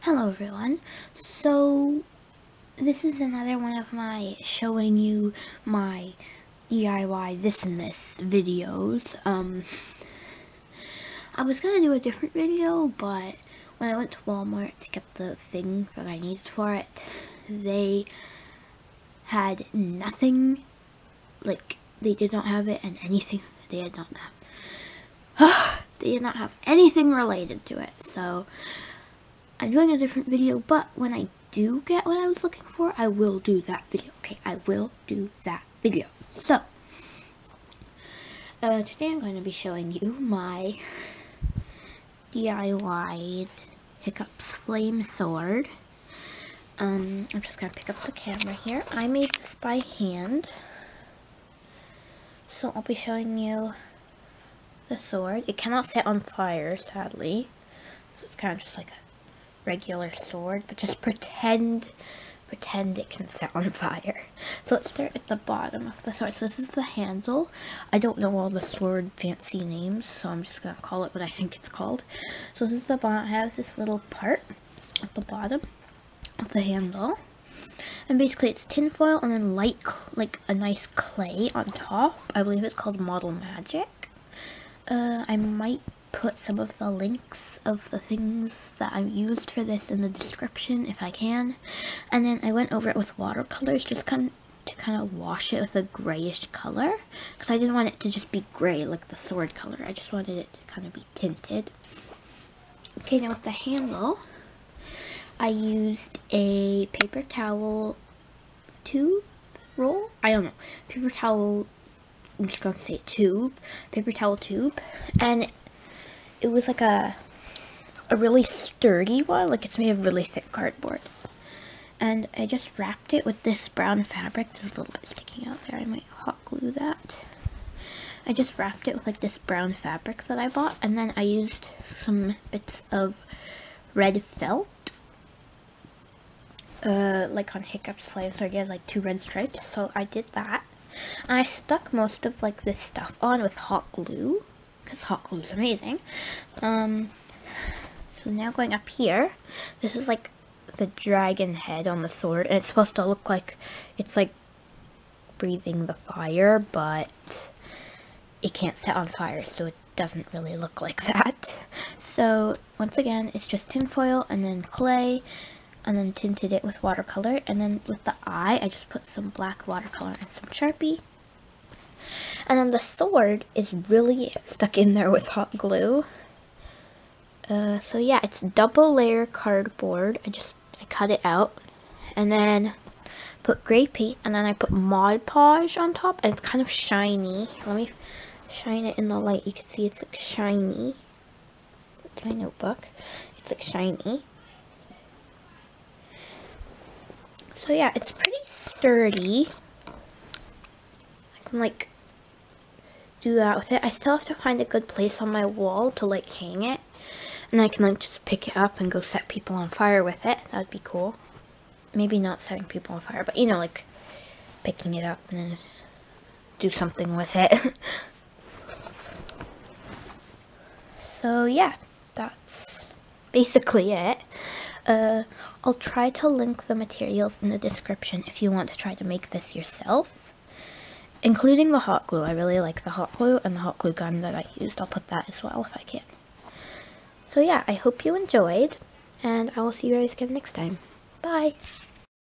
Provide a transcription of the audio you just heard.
Hello everyone, so this is another one of my showing you my DIY this and this videos. I was gonna do a different video, but when I went to Walmart to get the thing that I needed for it, they had nothing. Like, they did not have it, and anything they did not have. They did not have anything related to it, so I'm doing a different video, but when I do get what I was looking for, I will do that video. Okay, I will do that video. So, today I'm going to be showing you my DIY Hiccup's Flame Sword. I'm just going to pick up the camera here. I made this by hand. So I'll be showing you the sword. It cannot set on fire, sadly. So it's kind of just like a regular sword, but just pretend it can set on fire. So let's start at the bottom of the sword. So this is the handle. I don't know all the sword fancy names, so I'm just gonna call it what I think it's called. So this is the bottom. I have this little part at the bottom of the handle. And basically it's tin foil and then light, like a nice clay on top. I believe it's called Model Magic. I might put some of the links of the things that I've used for this in the description if I can. And then I went over it with watercolors just to kind of wash it with a grayish color. Because I didn't want it to just be gray like the sword color. I just wanted it to kind of be tinted. Okay, now with the handle, I used a paper towel tube roll? I don't know. Paper towel, I'm just gonna say tube. Paper towel tube. And it was like a really sturdy one. Like, it's made of really thick cardboard. And I just wrapped it with this brown fabric. There's a little bit sticking out there. I might hot glue that. I just wrapped it with like this brown fabric that I bought. And then I used some bits of red felt. Like on Hiccup's Flame Sword, he has like 2 red stripes, so I did that. And I stuck most of like this stuff on with hot glue, because hot glue is amazing. So now going up here, this is like the dragon head on the sword, and it's supposed to look like it's like breathing the fire, but it can't set on fire, so it doesn't really look like that. So once again, it's just tin foil and then clay, and then tinted it with watercolor. And then with the eye, I just put some black watercolor and some Sharpie. And then the sword is really stuck in there with hot glue. So yeah, it's double layer cardboard. I cut it out and then put gray paint, and then I put Mod Podge on top, and it's kind of shiny. Let me shine it in the light. You can see it's like shiny. Look at my notebook. It's like shiny. So yeah, it's pretty sturdy. I can like do that with it. I still have to find a good place on my wall to like hang it. And I can like just pick it up and go set people on fire with it. That would be cool. Maybe not setting people on fire, but you know, like picking it up and then do something with it. So yeah, that's basically it. I'll try to link the materials in the description if you want to try to make this yourself, including the hot glue. I really like the hot glue, and the hot glue gun that I used. I'll put that as well if I can. So yeah, I hope you enjoyed, and I will see you guys again next time. Bye!